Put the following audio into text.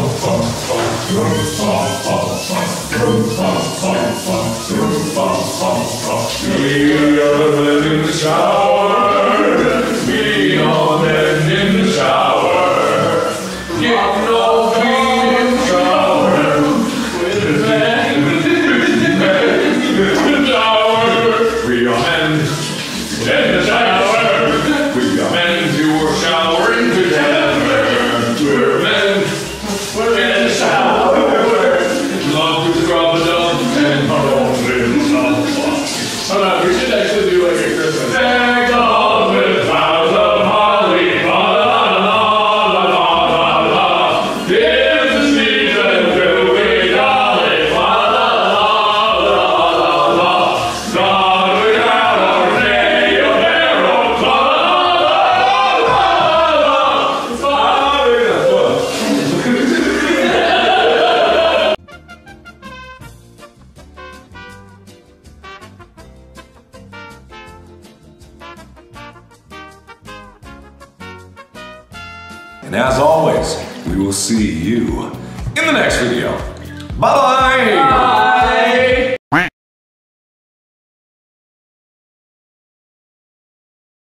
We are the men in the shower. We are men in the shower. Get no feet in the shower. With men in the shower. We are men in the shower. We are men who are showering together. We're men. We're in the shower. Love to scrub the dog and our own little. Hold on, we should actually do like a Christmas. Tag on with flowers of holly, la la la la la la. Here's the season to be jolly, la la la la la la. God, we have our day of heroes, la la la la la. Father, and as always, we will see you in the next video. Bye-bye! Bye.